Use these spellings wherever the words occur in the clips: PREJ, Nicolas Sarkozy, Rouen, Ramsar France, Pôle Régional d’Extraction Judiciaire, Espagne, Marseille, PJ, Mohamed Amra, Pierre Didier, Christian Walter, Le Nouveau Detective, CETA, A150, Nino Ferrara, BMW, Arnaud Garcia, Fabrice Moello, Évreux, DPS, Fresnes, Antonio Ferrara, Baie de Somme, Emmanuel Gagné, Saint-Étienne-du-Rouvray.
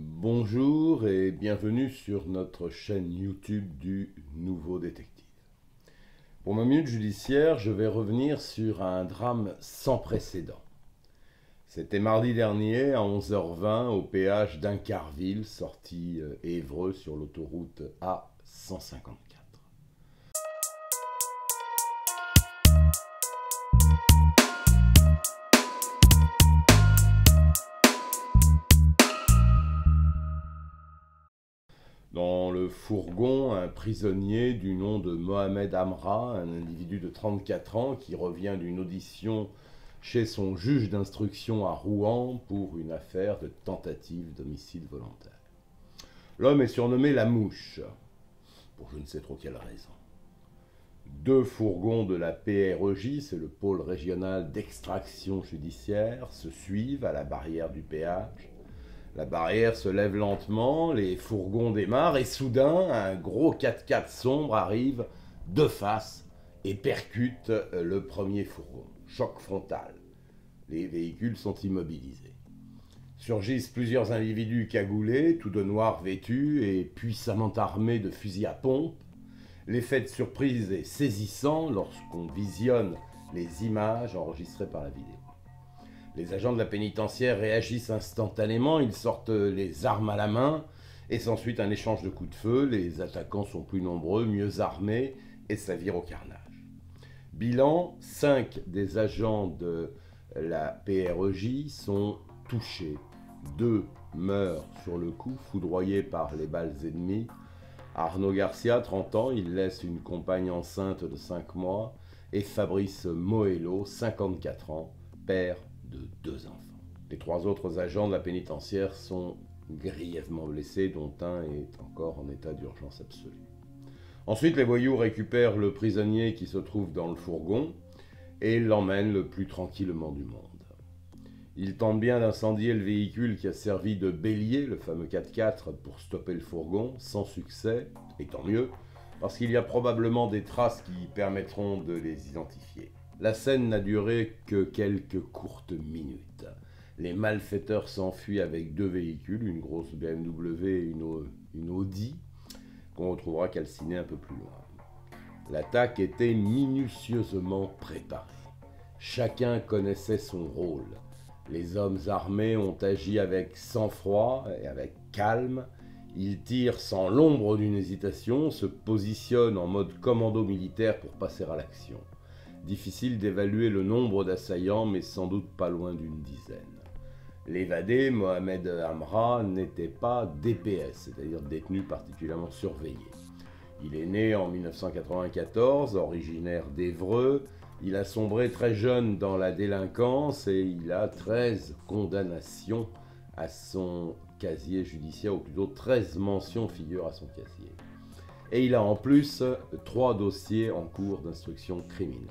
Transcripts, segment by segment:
Bonjour et bienvenue sur notre chaîne YouTube du Nouveau Détective. Pour ma minute judiciaire, je vais revenir sur un drame sans précédent. C'était mardi dernier à 11h20 au péage d'Incarville, sortie Évreux sur l'autoroute A150. Dans le fourgon, un prisonnier du nom de Mohamed Amra, un individu de 34 ans qui revient d'une audition chez son juge d'instruction à Rouen pour une affaire de tentative d'homicide volontaire. L'homme est surnommé la mouche, pour je ne sais trop quelle raison. Deux fourgons de la PREJ, c'est le pôle régional d'extraction judiciaire, se suivent à la barrière du péage. La barrière se lève lentement, les fourgons démarrent et soudain, un gros 4x4 sombre arrive de face et percute le premier fourgon. Choc frontal. Les véhicules sont immobilisés. Surgissent plusieurs individus cagoulés, tout de noir vêtus et puissamment armés de fusils à pompe. L'effet de surprise est saisissant lorsqu'on visionne les images enregistrées par la vidéo. Les agents de la pénitentiaire réagissent instantanément, ils sortent les armes à la main et s'ensuit un échange de coups de feu. Les attaquants sont plus nombreux, mieux armés et s'avirent au carnage. Bilan, 5 des agents de la PREJ sont touchés. 2 meurent sur le coup, foudroyés par les balles ennemies. Arnaud Garcia, 30 ans, il laisse une compagne enceinte de 5 mois et Fabrice Moello, 54 ans, père de 2 enfants. Les 3 autres agents de la pénitentiaire sont grièvement blessés, dont un est encore en état d'urgence absolue. Ensuite, les voyous récupèrent le prisonnier qui se trouve dans le fourgon et l'emmènent le plus tranquillement du monde. Ils tentent bien d'incendier le véhicule qui a servi de bélier, le fameux 4x4, pour stopper le fourgon, sans succès, et tant mieux, parce qu'il y a probablement des traces qui permettront de les identifier. La scène n'a duré que quelques courtes minutes. Les malfaiteurs s'enfuient avec 2 véhicules, une grosse BMW et une Audi, qu'on retrouvera calcinée un peu plus loin. L'attaque était minutieusement préparée. Chacun connaissait son rôle. Les hommes armés ont agi avec sang-froid et avec calme. Ils tirent sans l'ombre d'une hésitation, se positionnent en mode commando militaire pour passer à l'action. Difficile d'évaluer le nombre d'assaillants, mais sans doute pas loin d'une dizaine. L'évadé, Mohamed Amra, n'était pas DPS, c'est-à-dire détenu particulièrement surveillé. Il est né en 1994, originaire d'Évreux. Il a sombré très jeune dans la délinquance et il a 13 condamnations à son casier judiciaire, ou plutôt 13 mentions figurent à son casier. Et il a en plus 3 dossiers en cours d'instruction criminelle.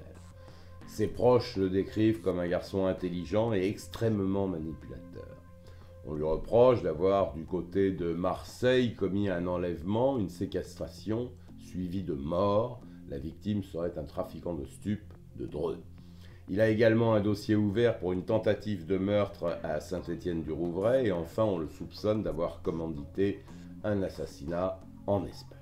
Ses proches le décrivent comme un garçon intelligent et extrêmement manipulateur. On lui reproche d'avoir, du côté de Marseille, commis un enlèvement, une séquestration, suivie de mort. La victime serait un trafiquant de stupes de Dreux. Il a également un dossier ouvert pour une tentative de meurtre à Saint-Étienne-du-Rouvray. Et enfin, on le soupçonne d'avoir commandité un assassinat en Espagne.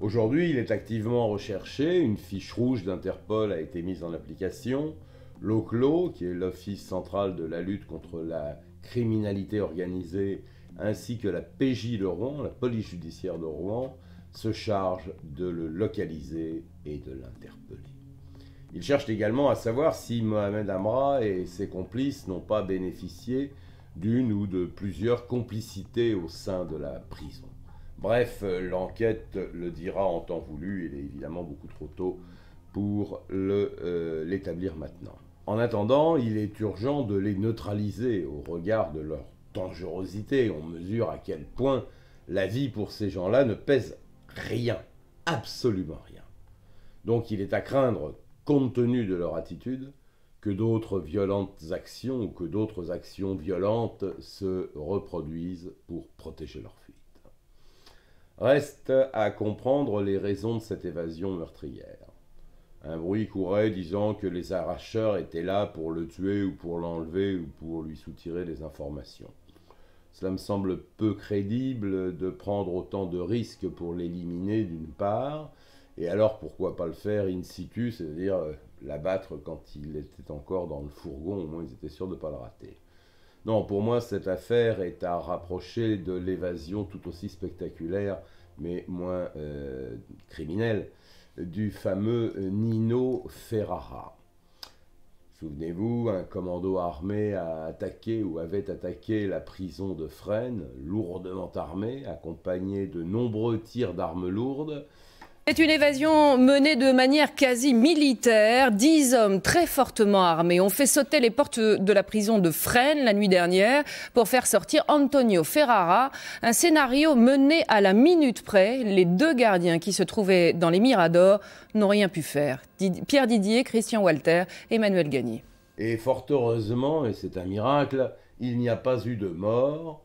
Aujourd'hui, il est activement recherché, une fiche rouge d'Interpol a été mise en application, l'OCLO, qui est l'Office central de la lutte contre la criminalité organisée, ainsi que la PJ de Rouen, la police judiciaire de Rouen, se chargent de le localiser et de l'interpeller. Ils cherchent également à savoir si Mohamed Amra et ses complices n'ont pas bénéficié d'une ou de plusieurs complicités au sein de la prison. Bref, l'enquête le dira en temps voulu, il est évidemment beaucoup trop tôt pour l'établir maintenant. En attendant, il est urgent de les neutraliser au regard de leur dangerosité. On mesure à quel point la vie pour ces gens-là ne pèse rien, absolument rien. Donc il est à craindre, compte tenu de leur attitude, que d'autres violentes actions ou que d'autres actions violentes se reproduisent pour protéger leur fuite. Reste à comprendre les raisons de cette évasion meurtrière. Un bruit courait disant que les arracheurs étaient là pour le tuer ou pour l'enlever ou pour lui soutirer des informations. Cela me semble peu crédible de prendre autant de risques pour l'éliminer d'une part, et alors pourquoi pas le faire in situ, c'est-à-dire l'abattre quand il était encore dans le fourgon, au moins ils étaient sûrs de ne pas le rater. Non, pour moi cette affaire est à rapprocher de l'évasion tout aussi spectaculaire, mais moins criminelle, du fameux Nino Ferrara. Souvenez-vous, un commando armé a attaqué ou avait attaqué la prison de Fresnes, lourdement armée, accompagnée de nombreux tirs d'armes lourdes. C'est une évasion menée de manière quasi militaire. 10 hommes très fortement armés ont fait sauter les portes de la prison de Fresnes la nuit dernière pour faire sortir Antonio Ferrara. Un scénario mené à la minute près. Les deux gardiens qui se trouvaient dans les miradors n'ont rien pu faire. Pierre Didier, Christian Walter, Emmanuel Gagné. Et fort heureusement, et c'est un miracle, il n'y a pas eu de mort.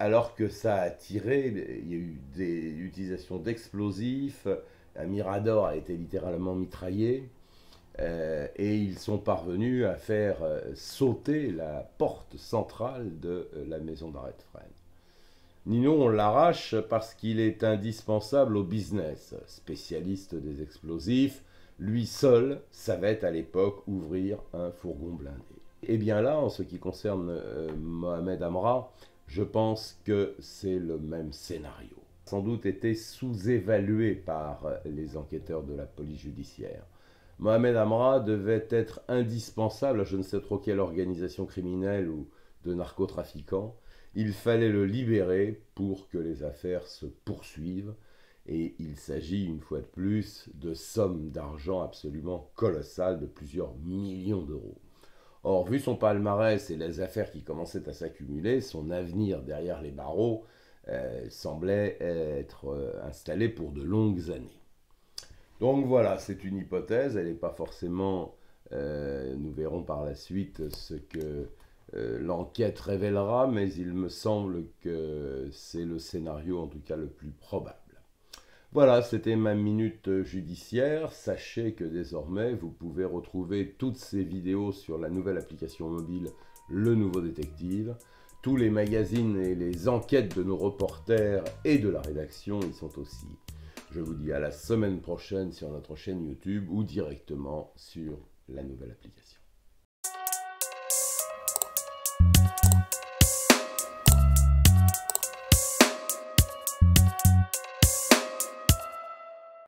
Alors que ça a tiré, il y a eu des utilisations d'explosifs, un mirador a été littéralement mitraillé, et ils sont parvenus à faire sauter la porte centrale de la maison d'arrêt de Fresnes. Nino, on l'arrache parce qu'il est indispensable au business. Spécialiste des explosifs, lui seul savait à l'époque ouvrir un fourgon blindé. Et bien là, en ce qui concerne Mohamed Amra, je pense que c'est le même scénario. Sans doute été sous-évalué par les enquêteurs de la police judiciaire. Mohamed Amra devait être indispensable à je ne sais trop quelle organisation criminelle ou de narcotrafiquants. Il fallait le libérer pour que les affaires se poursuivent. Et il s'agit une fois de plus de sommes d'argent absolument colossales de plusieurs millions d'euros. Or, vu son palmarès et les affaires qui commençaient à s'accumuler, son avenir derrière les barreaux semblait être installé pour de longues années. Donc voilà, c'est une hypothèse, elle n'est pas forcément... nous verrons par la suite ce que l'enquête révélera, mais il me semble que c'est le scénario en tout cas le plus probable. Voilà, c'était ma minute judiciaire. Sachez que désormais, vous pouvez retrouver toutes ces vidéos sur la nouvelle application mobile Le Nouveau Détective. Tous les magazines et les enquêtes de nos reporters et de la rédaction y sont aussi. Je vous dis à la semaine prochaine sur notre chaîne YouTube ou directement sur la nouvelle application.